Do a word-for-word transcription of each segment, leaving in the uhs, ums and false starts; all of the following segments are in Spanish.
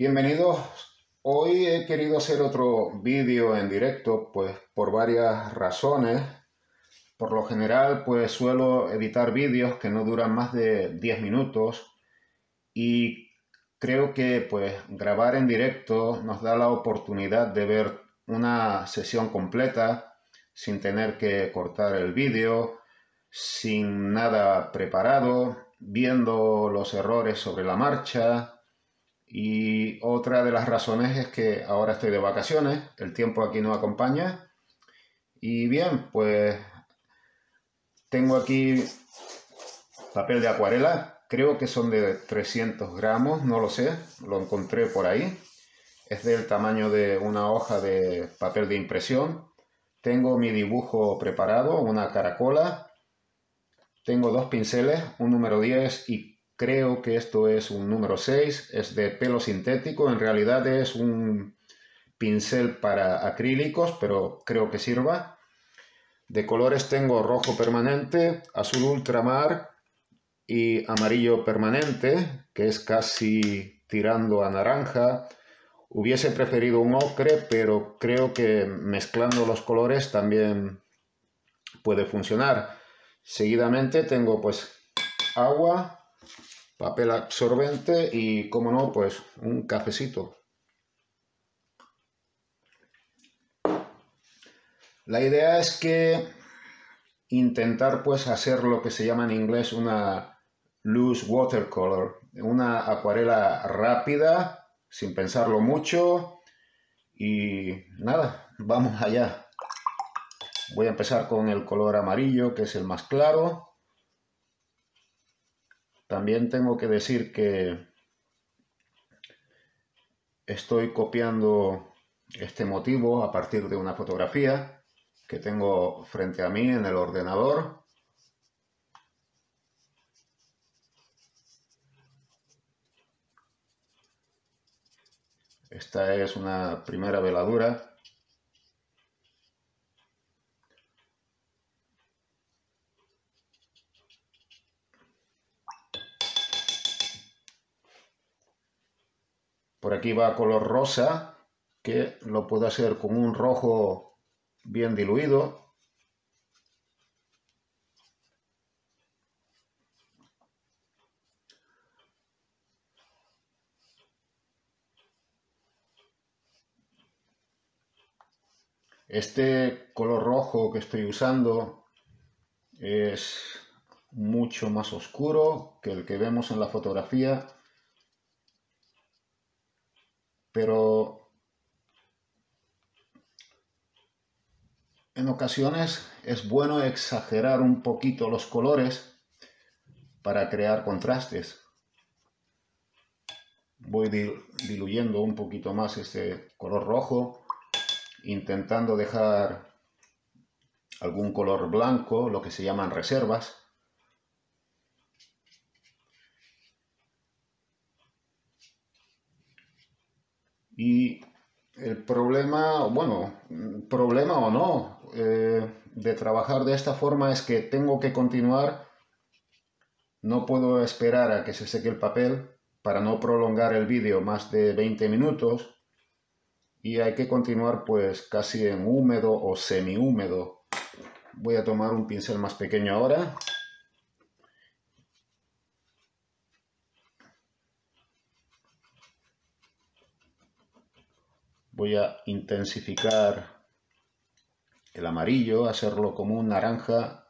Bienvenidos, hoy he querido hacer otro vídeo en directo, pues por varias razones. Por lo general pues suelo editar vídeos que no duran más de diez minutos y creo que pues grabar en directo nos da la oportunidad de ver una sesión completa sin tener que cortar el vídeo, sin nada preparado, viendo los errores sobre la marcha. Y otra de las razones es que ahora estoy de vacaciones, el tiempo aquí no acompaña. Y bien, pues tengo aquí papel de acuarela, creo que son de trescientos gramos, no lo sé, lo encontré por ahí. Es del tamaño de una hoja de papel de impresión. Tengo mi dibujo preparado, una caracola. Tengo dos pinceles, un número diez y creo que esto es un número seis, es de pelo sintético, en realidad es un pincel para acrílicos, pero creo que sirva. De colores tengo rojo permanente, azul ultramar y amarillo permanente, que es casi tirando a naranja. Hubiese preferido un ocre, pero creo que mezclando los colores también puede funcionar. Seguidamente tengo pues agua, papel absorbente y, como no, pues un cafecito. La idea es que intentar pues hacer lo que se llama en inglés una loose watercolor, una acuarela rápida, sin pensarlo mucho y nada, vamos allá. Voy a empezar con el color amarillo, que es el más claro. También tengo que decir que estoy copiando este motivo a partir de una fotografía que tengo frente a mí en el ordenador. Esta es una primera veladura. Por aquí va color rosa, que lo puedo hacer con un rojo bien diluido. Este color rojo que estoy usando es mucho más oscuro que el que vemos en la fotografía. Pero en ocasiones es bueno exagerar un poquito los colores para crear contrastes. Voy diluyendo un poquito más este color rojo, intentando dejar algún color blanco, lo que se llaman reservas. Y el problema, bueno, problema o no, eh, de trabajar de esta forma es que tengo que continuar. No puedo esperar a que se seque el papel para no prolongar el vídeo más de veinte minutos. Y hay que continuar pues casi en húmedo o semihúmedo. Voy a tomar un pincel más pequeño ahora. Voy a intensificar el amarillo, hacerlo como un naranja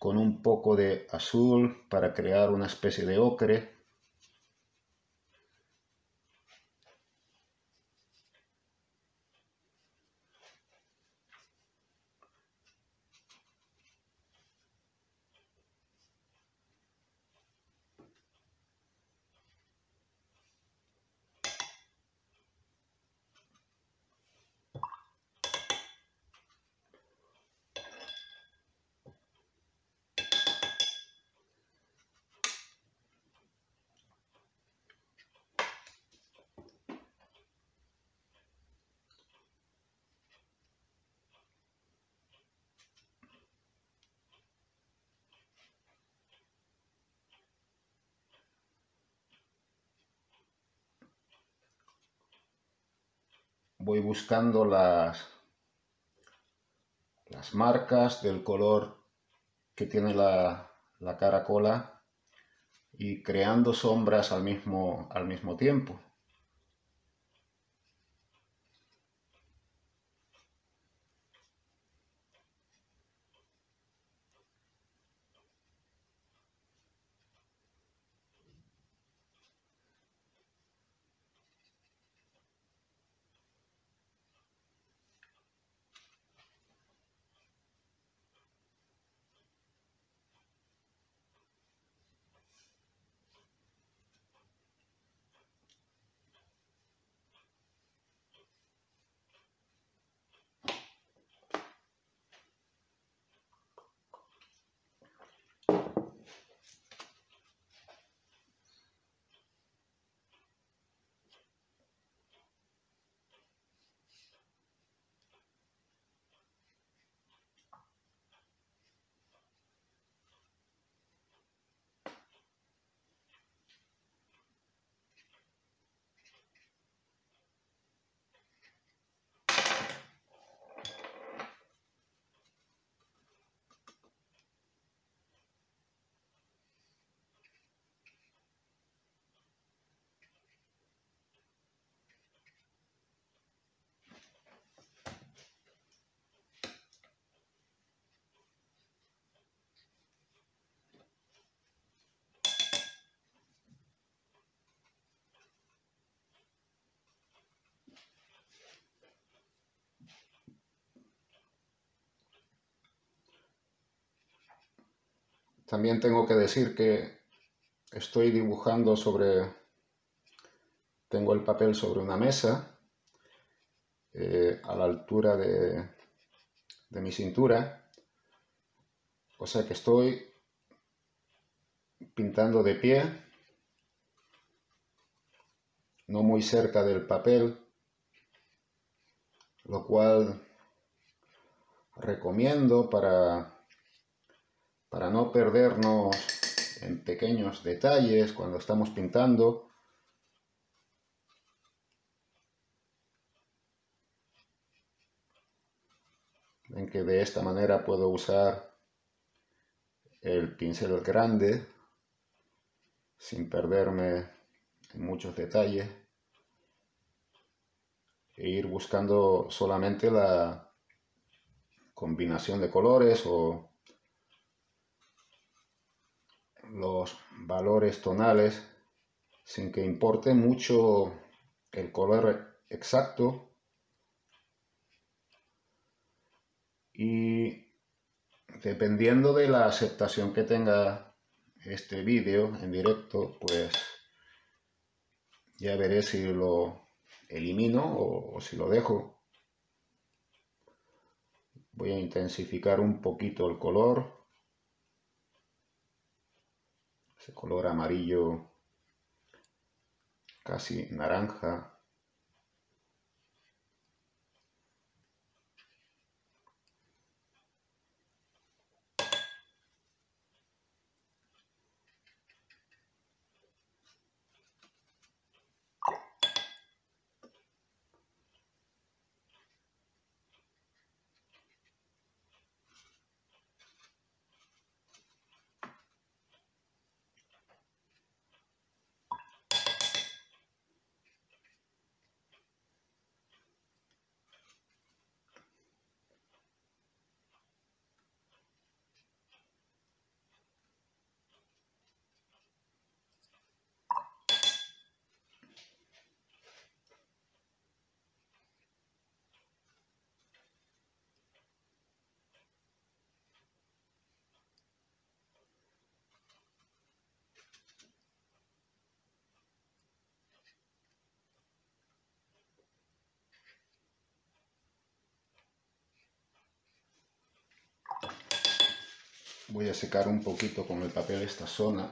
con un poco de azul para crear una especie de ocre. voy buscando las, las marcas del color que tiene la, la caracola y creando sombras al mismo, al mismo tiempo. También tengo que decir que estoy dibujando sobre, tengo el papel sobre una mesa eh, a la altura de, de mi cintura, o sea que estoy pintando de pie, no muy cerca del papel, lo cual recomiendo para... para no perdernos en pequeños detalles cuando estamos pintando. Ven que de esta manera puedo usar el pincel grande sin perderme en muchos detalles e ir buscando solamente la combinación de colores o los valores tonales sin que importe mucho el color exacto y dependiendo de la aceptación que tenga este vídeo en directo pues ya veré si lo elimino o, o si lo dejo. Voy a intensificar un poquito el color, ese color amarillo casi naranja. Voy a secar un poquito con el papel esta zona,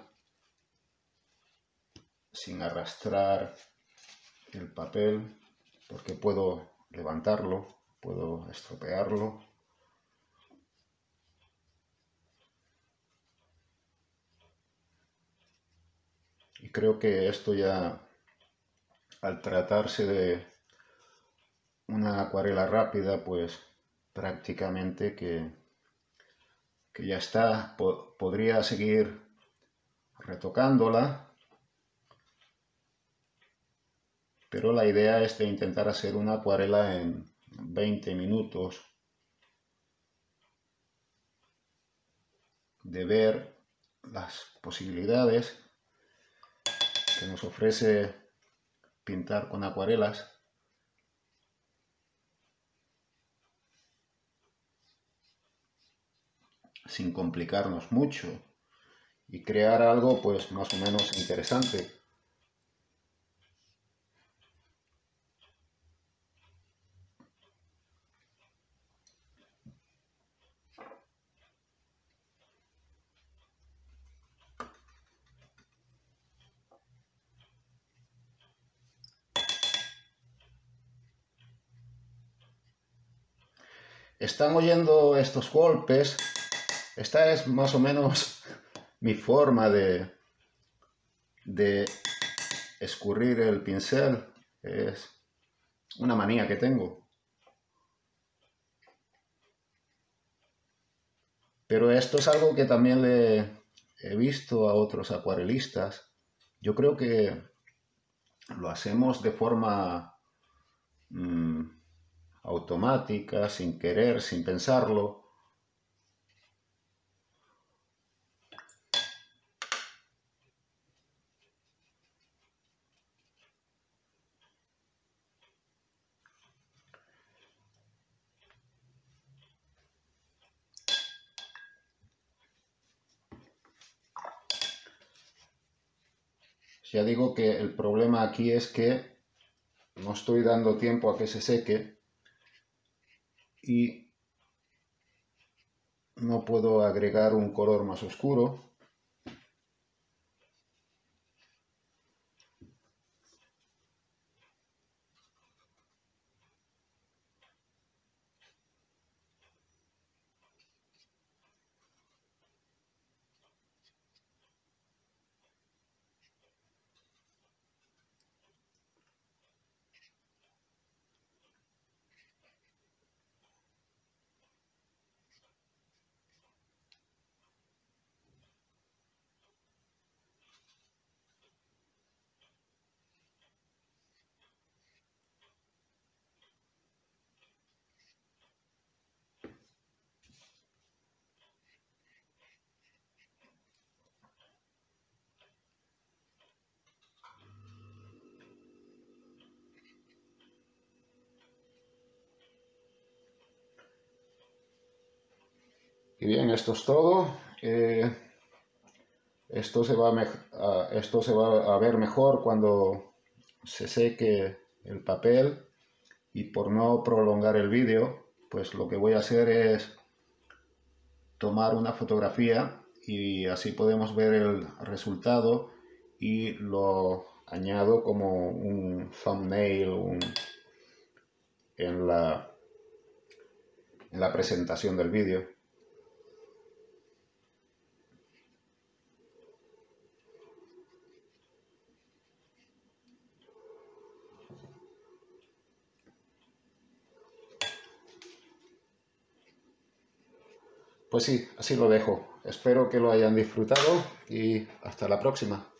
sin arrastrar el papel, porque puedo levantarlo, puedo estropearlo. Y creo que esto ya, al tratarse de una acuarela rápida, pues prácticamente que, que ya está. Po- podría seguir retocándola, pero la idea es de intentar hacer una acuarela en veinte minutos, de ver las posibilidades que nos ofrece pintar con acuarelas. Sin complicarnos mucho y crear algo pues más o menos interesante. Están oyendo estos golpes. Esta es más o menos mi forma de, de escurrir el pincel. Es una manía que tengo. Pero esto es algo que también le he visto a otros acuarelistas. Yo creo que lo hacemos de forma mmm, automática, sin querer, sin pensarlo. Ya digo que el problema aquí es que no estoy dando tiempo a que se seque y no puedo agregar un color más oscuro. Y bien, esto es todo. Eh, esto, se va a a, esto se va a ver mejor cuando se seque el papel. Y por no prolongar el vídeo, pues lo que voy a hacer es tomar una fotografía y así podemos ver el resultado y lo añado como un thumbnail un, en, la, en la presentación del vídeo. Pues sí, así lo dejo. Espero que lo hayan disfrutado y hasta la próxima.